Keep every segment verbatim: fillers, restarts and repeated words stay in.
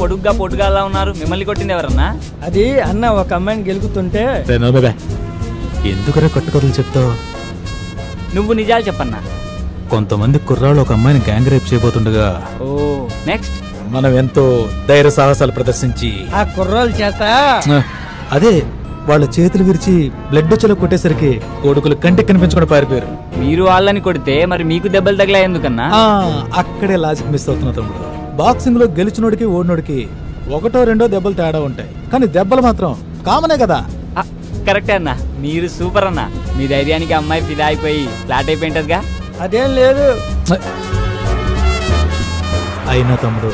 పొడుగ్గా పొడుగాలా ఉన్నారు మిమ్మల్ని కొట్టింది ఎవరన్నా అది అన్న ఒక అమ్మాయిని గెలుకుతుంటే తెనోబే ఎందుకరా కట్టుకథలు చెప్తావు నువ్వు నిజాలు చెప్పన్నా కొంతమంది కుర్రాళ్ళు ఒక అమ్మాయిని గ్యాంగ్ రేప్ చేయబోతుండగా ఓ నెక్స్ట్ మనం ఎంతో ధైర్య సాహసాలు ప్రదర్శించి ఆ కుర్రాళ్ళ చేత అదే వాళ్ళ చేతులు విరిచి బ్లడ్ వచ్చేలా కొట్టేసరికి కొడుకులు కంటికి కనిపించకుండా పారిపోయారు మీరు వాళ్ళని కొడితే మరి మీకు దెబ్బలు తగిలాయి ఎందుకన్నా అక్కడే లాజిక్ మిస్ అవుతున్నా తమ్ముడు బాక్సింగ్ లో గెలిచినోడికి ఓడినోడికి ఒకటో రెండో దెబ్బలు తేడా ఉంటాయి కానీ దెబ్బలు మాత్రం కామనే కదా కరెక్టే అన్న మీరు సూపర్ అన్న మీ ధైర్యానికి అమ్మాయి ఫిదా అయిపోయి ఫ్లాట్ అయిపోయింటదిగా అదేం లేదు అయినా తమ్ముడు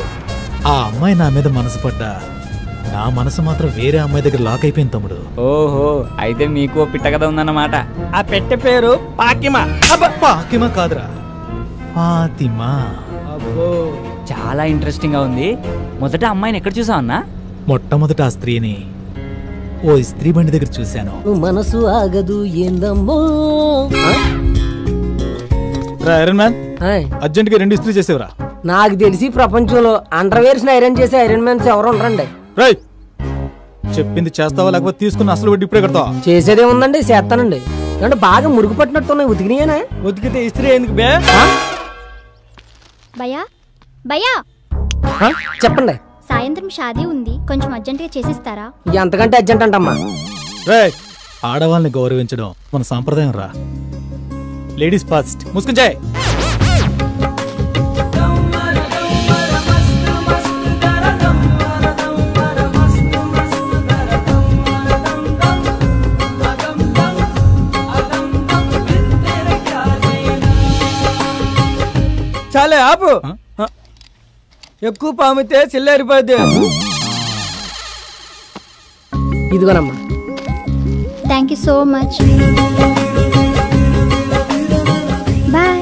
ఆ అమ్మాయి నా మీద మనసు పడ్డా నా మనసు మాత్రం వేరే అమ్మాయి దగ్గర లాక్ అయిపోయింది తమ్ముడు ఓహో అయితే మీకు పిట్ట కథ ఉందన్నమాట ఆ పెట్టె పేరు పాకిమా పాకిమా కాదురా ఫాతిమా అబ్బో చాలా ఇంట్రెస్టింగ్ గా ఉంది మొదట అమ్మాయిని ఎక్కడ చూసావు అన్నా మొట్టమొదట ఆ స్త్రీని ఓ స్త్రీ బండి దగ్గర చూశాను మనసు ఆగదు ఏందమ్మో ఐరన్ మ్యాన్ అర్జెంట్ గా రెండు ఇస్త్రీ చేసేవరా నాకు తెలిసి ప్రపంచంలో అండర్వేర్స్ ఐరన్ చేసే ఐరన్ మ్యాన్స్ ఎవరు ఉండరండి చెప్పింది చేస్తావా లేకపోతే తీసుకున్న అసలు వడ్డీ ఇప్పుడే కడతావా చేసేదే ఉందండి చేస్తానండి అంటే బాగా మురుగు పట్టినట్టున్నాయి ఉతికినాయనా ఉతికితే ఇస్త్రీ ఎందుకు బే భయా భయా చెప్పండి సాయంత్రం షాదీ ఉంది కొంచెం అర్జెంట్ గా చేసిస్తారా ఎంతకంటే అర్జెంట్ అంటమ్మా ఆడవాళ్ళని గౌరవించడం మన సాంప్రదాయం రా లేడీస్ ఫస్ట్ ముసుకుంజాయ్ చాలే ఆపు ఎక్కువ పామితే చిల్లారిపోద్ది ఇదిగోనమ్మా thank you so much boy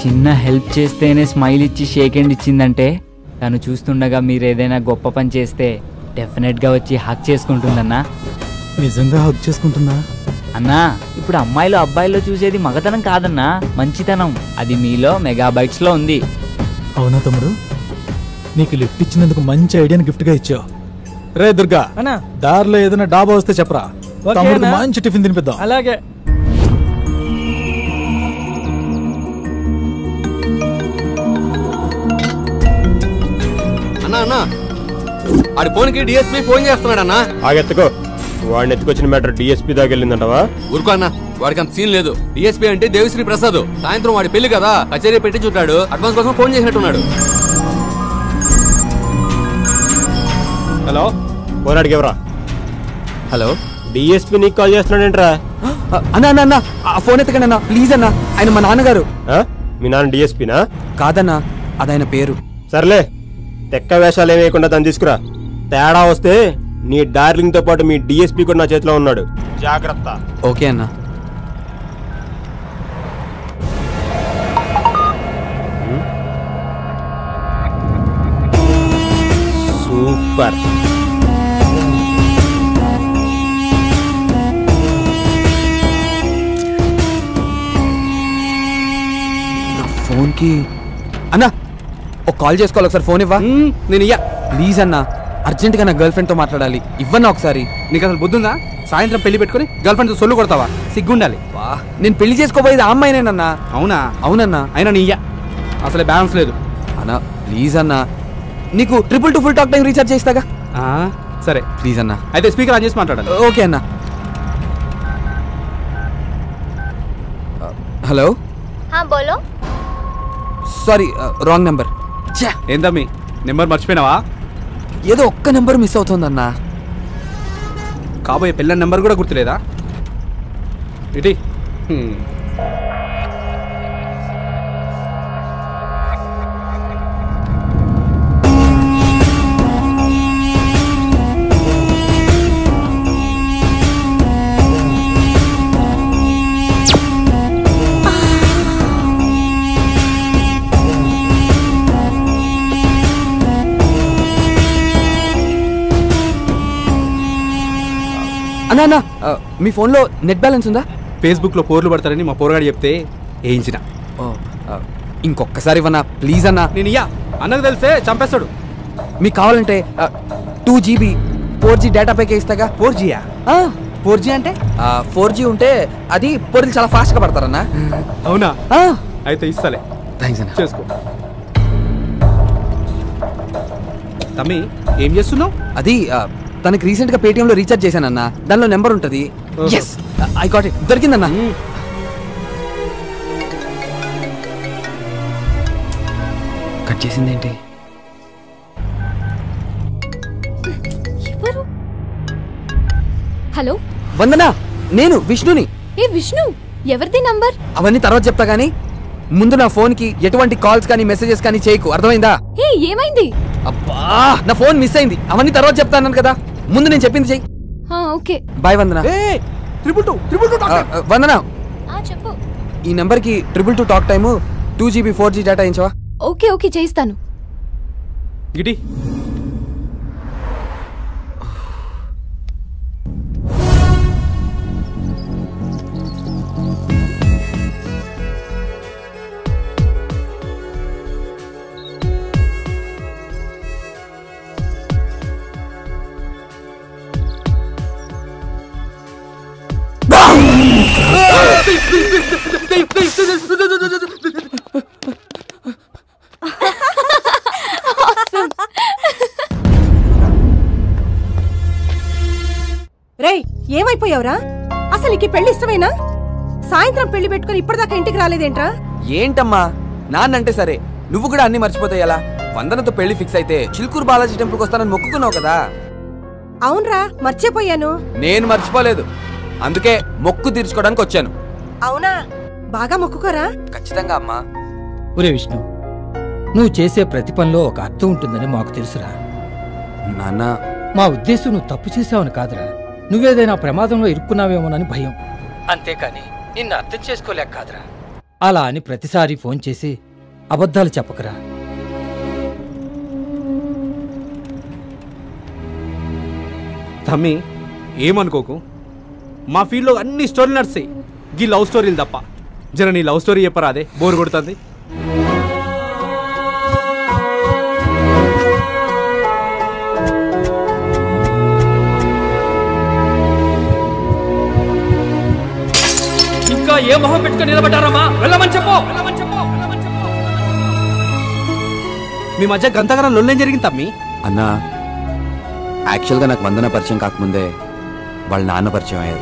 చిన్న హెల్ప్ చేస్తేనే స్మైల్ ఇచ్చి షేక్ హ్యాండ్ ఇచ్చిందంటే తను చూస్తుండగా మీరు ఏదైనా గొప్ప పని చేస్తే డెఫినెట్ గా వచ్చి హక్ చేసుకుంటుందన్నా నిజంగా హక్ చేసుకుంటున్నా అన్నా ఇప్పుడు అమ్మాయిలు అబ్బాయిల్లో చూసేది మగతనం కాదన్నా మంచితనం అది మీలో మెగాబైట్స్ లో ఉంది అవునా తమ్ముడు నీకు లిఫ్ట్ ఇచ్చినందుకు మంచి ఐడియాని గిఫ్ట్ గా ఇచ్చావు రే దుర్గా దారిలో ఏదైనా డాబా వస్తే చెప్పరా మంచి టిఫిన్ తినిపిద్దాం అలాగే అన్నా అన్నా ఆడి ఫోన్కి డిఎస్పీ ఫోన్ చేస్తున్నాడు అన్నా ఆగెత్తుకో వాడిని ఎత్తుకొచ్చిన మ్యాటర్ డిఎస్పీ దాకా వెళ్ళిందంటవా ఊరుకో అన్న వాడికి అంత సీన్ లేదు డిఎస్పీ అంటే దేవిశ్రీ ప్రసాద్ సాయంత్రం వాడి పెళ్లి కదా కచేరీ పెట్టి చుట్టాడు అడ్వాన్స్ కోసం ఫోన్ చేసినట్టున్నాడు హలో పోరాడికి ఎవరా హలో డిఎస్పీ నీకు కాల్ చేస్తున్నాడు ఏంట్రా అన్నా అన్న ఫోన్ ఎత్తకండి అన్న ప్లీజ్ అన్న ఆయన మా నాన్నగారు మీ నాన్న డిఎస్పీనా కాదన్నా అదైన పేరు సర్లే తెక్క వేషాలు ఏమి వేయకుండా దాన్ని తీసుకురా తేడా వస్తే నీ డార్లింగ్ తో పాటు మీ డిఎస్పీ కూడా నా చేతిలో ఉన్నాడు జాగ్రత్త ఓకే అన్న సూపర్ ఫోన్ కి అన్నా ఒక కాల్ చేసుకోవాలి ఒకసారి ఫోన్ ఇవ్వ నేను ఇయ్యా ప్లీజ్ అన్నా అర్జెంట్ గా నా గర్ల్ ఫ్రెండ్ తో మాట్లాడాలి ఇవ్వన్నా ఒకసారి నీకు అసలు బుద్ధుందా సాయంత్రం పెళ్లి పెట్టుకుని గర్ల్ ఫ్రెండ్ తో సొల్లు కొడతావా సిగ్గుండాలి నేను పెళ్లి చేసుకోబోయేది ఆ అమ్మాయినేనన్నా అవునా అవునన్నా అయినా నీయ్యా అసలే బ్యాలెన్స్ లేదు అన్నా ప్లీజ్ అన్నా నీకు triple two full talk time recharge చేస్తాగా సరే ప్లీజ్ అన్నా అయితే స్పీకర్ ఆన్ చేసి మాట్లాడాలి ఓకే అన్నా హలో బోలో సారీ రాంగ్ నెంబర్ ఏందమ్మీ నెంబర్ మర్చిపోయినావా ఏదో ఒక్క నెంబర్ మిస్ అవుతుందన్నా కాబోయే పిల్లల నెంబర్ కూడా గుర్తులేదా ఇటీ అన్నా అన్నా మీ ఫోన్లో నెట్ బ్యాలెన్స్ ఉందా ఫేస్బుక్లో పోర్లు పడతారని మా పోరగాడు చెప్తే వేయించిన ఇంకొకసారి ఇవ్వన్నా ప్లీజ్ అన్నా నేను ఇయ్యా అన్నకు తెలిస్తే చంపేస్తాడు. మీకు కావాలంటే two GB four G data ప్యాకే ఇస్తాగా. ఫోర్ జీయా? ఫోర్ జీ అంటే ఫోర్ జీ ఉంటే అది పొరులు చాలా ఫాస్ట్గా పడతారన్నా. అవునా? అయితే ఇస్తాలే. థ్యాంక్స్ అన్న. చేసుకో. తమ్మి ఏం చేస్తున్నావు? అది తనకి రీసెంట్గా పేటిఎంలో రీఛార్జ్ చేశానన్నా, దానిలో నెంబర్ ఉంటుంది. ఎస్ ఐ గాట్ ఇట్, దొరికిందన్నా. కట్ చేసిందేంటి? హలో వందనా, నేను విష్ణుని. ఏ విష్ణు, ఎవరిది నంబర్? అవన్నీ తర్వాత చెప్తా గానీ ముందు నా ఫోన్ కి ఎటువంటి కాల్స్ కానీ మెసేజెస్ కానీ చేయకు, అర్థమైందా? ఏ ఏమైంది? అబ్బా నా ఫోన్ మిస్ అయింది, అవన్నీ తర్వాత చెప్తాను కదా, ముందు నేను చెప్పింది చెయ్యి. Okay bye Vandana. ఏ triple two triple two Vandana చెప్పు. ఈ నెంబర్ కి triple two talk time two GB four G data ఇచ్చావా? ఓకే ఓకే చేయిస్తాను. గిడి ఏమైపోయావురా? అసలు నీకు పెళ్లి ఇష్టమేనా? సాయంత్రం పెళ్లి పెట్టుకుని ఇప్పటిదాకా ఇంటికి రాలేదేంట్రా? ఏంటమ్మా నాన్నంటే సరే, నువ్వు కూడా అన్ని మర్చిపోతాయి ఎలా? వందనతో పెళ్లి ఫిక్స్ అయితే చిల్కూరు బాలాజీ టెంపుల్ కి వస్తానని మొక్కుకున్నావు కదా. అవునరా మర్చిపోయాను. నేను మర్చిపోలేదు, అందుకే మొక్కు తీర్చుకోవడానికి వచ్చాను. అవునా, బాగా మొక్కుకోరా. ఖచ్చితంగా అమ్మా. ఒరే విష్ణు, నువ్వు చేసే ప్రతి పనిలో ఒక అర్థం ఉంటుందని మాకు తెలుసురా నాన్న. మా ఉద్దేశం నువ్వు తప్పు చేసావని కాదురా, నువ్వేదైనా ప్రమాదంలో ఇరుక్కున్నావేమోనని భయం, అంతేకాని నిన్ను అర్థం చేసుకోలేక కాదురా. అలా అని ప్రతిసారి ఫోన్ చేసి అబద్ధాలు చెప్పకరా. తమ్మి ఏమనుకోకు, మా ఫీల్డ్లో అన్ని స్టోరీలు నడుస్తాయి, ఈ లవ్ స్టోరీలు తప్ప. జర నీ లవ్ స్టోరీ చెప్పరా, అదే బోర్ కొడుతుంది. ఇంకా ఏ మొహం పెట్టుకుని నిలబడ్డారమ్మా? వెళ్ళమని చెప్పు. మీ మధ్య గంతగరం లొల్లేం జరిగింది తమ్మి? అన్నా యాక్చువల్గా నాకు వందన పరిచయం కాకముందే వాళ్ళ నాన్న పరిచయం అయ్యారు.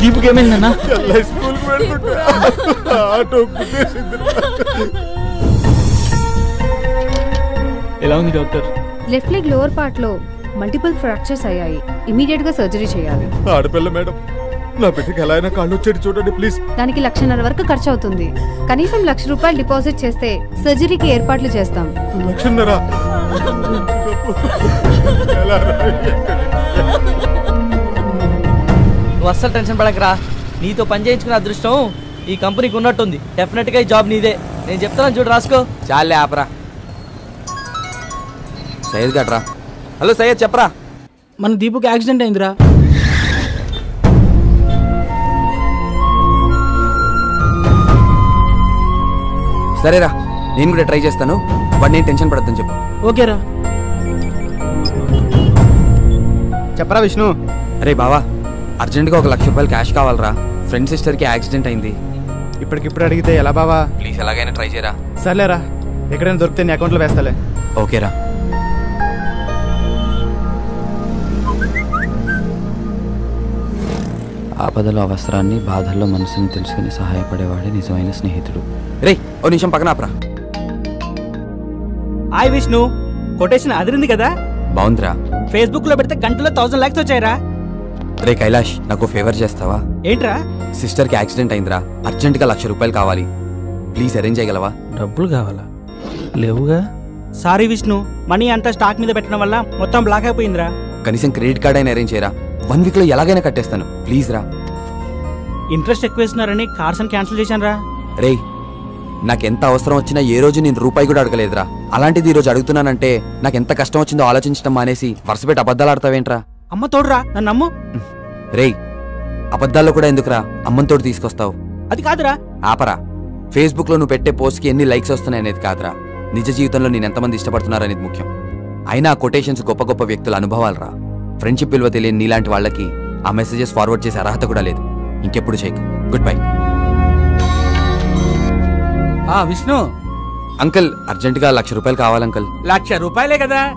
దీపుకేమైందన్నా? ఎలా ఉంది doctor? Left leg lower part లో మల్టిపుల్ ఫ్రాక్చర్స్ అయ్యాయి, ఇమీడియట్ గా సర్జరీ చేయాలి. ఆడపిల్ల మేడం, నా బిడ్డకి ఎలా అయినా కాళ్ళు వచ్చేది చూడండి ప్లీజ్. దానికి లక్షన్నర వరకు ఖర్చు అవుతుంది, కనీసం లక్ష రూపాయలు డిపాజిట్ చేస్తే సర్జరీకి ఏర్పాట్లు చేస్తాం. లక్షన్నర? నువ్వు అస్సలు టెన్షన్ పడకరా, నీతో పని చేయించుకునే అదృష్టం ఈ కంపెనీకి ఉన్నట్టుంది. డెఫినెట్ గా ఈ జాబ్ నీదే, నేను చెప్తాను చూడు, రాసుకో. చాలే ఆపరా. సయ్యద్ గట్రా. హలో సయ్యద్, చెప్పరా. మన దీపుకి యాక్సిడెంట్ అయిందిరా. సరేరా, నేను కూడా ట్రై చేస్తాను, బట్ నేను టెన్షన్ పడద్దని చెప్పు. ఓకేరా. చెప్పరా విష్ణు. అరే బావా, అర్జెంట్గా ఒక లక్ష రూపాయలు క్యాష్ కావాలరా, ఫ్రెండ్ సిస్టర్కి యాక్సిడెంట్ అయింది. ఇప్పటికిప్పుడు అడిగితే ఎలా బావా? ప్లీజ్ ఎలాగైనా ట్రై చేయరా. సర్లేరా, ఎక్కడైనా దొరికితే నీ అకౌంట్లో వేస్తాలే. ఓకేరా. ఆపదలో అవసరాన్ని, బాధల్లో మనసుని తెలుసుకుని సహాయపడేవాడే నిజమైన స్నేహితుడు. రే ఓ నిమిషం పక్కన ఆపరా. హాయ్ విష్ణు, కొటేషన్ అదిరింది కదా? బాగుందిరా. ఫేస్బుక్ లో పెడితే గంటలో థౌసండ్ లాక్స్ వచ్చాయిరా. రే కైలాష్, నాకు ఫేవర్ చేస్తావా? ఏంట్రా? సిస్టర్ కి యాక్సిడెంట్ అయిందిరా, అర్జెంట్ గా లక్ష రూపాయలు కావాలి, ప్లీజ్ అరేంజ్ చేయగలవా? డబ్బులు కావాలా? లేవుగా. సారీ విష్ణు, మనీ అంతా స్టాక్ మీద పెట్టడం వల్ల మొత్తం బ్లాక్ అయిపోయిందిరా. కనీసం క్రెడిట్ కార్డ్ అయినా అరేంజ్ చేయరా. వన్ వీక్ లో ఎలాగైనా కట్టేస్తాను, ప్లీజ్ రా. ఇంట్రెస్ట్ ఎక్కువేస్తున్నారని కార్స్ ని క్యాన్సిల్ చేశానరా. రేయ్ నాకు ఎంత అవసరం వచ్చినా ఏ రోజు నేను రూపాయి కూడా అడగలేదురా. అలాంటిది ఈ రోజు అడుగుతున్నానంటే నాకు ఎంత కష్టం వచ్చిందో ఆలోచించడం మానేసి వరుసపెట్టి అబద్ధాలు ఆడతావేంట్రా. అమ్మ తోడురా నన్ను నమ్ము. రేయ్ అబద్ధాల్లో కూడా ఎందుకురా అమ్మని తోడు తీసుకొస్తావు. అది కాదురా. ఆపరా. ఫేస్బుక్ లో నువ్వు పెట్టే పోస్ట్ కి ఎన్ని లైక్స్ వస్తున్నాయనేది కాదురా, నిజ జీవితంలో నేను ఎంతమంది ఇష్టపడుతున్నారనేది ముఖ్యం. అయినా కొటేషన్స్ గొప్ప గొప్ప వ్యక్తుల అనుభవాలరా. ఫ్రెండ్షిప్ విలువ తెలియని నీలాంటి వాళ్ళకి ఆ మెసేజెస్ ఫార్వర్డ్ చేసే అర్హత కూడా లేదు. ఇంకెప్పుడు చేయకు. Good bye. ఆ విష్ణు అంకల్ అర్జెంట్ గా లక్ష రూపాయలు కావాలంకల్. లక్ష రూపాయలే కదా.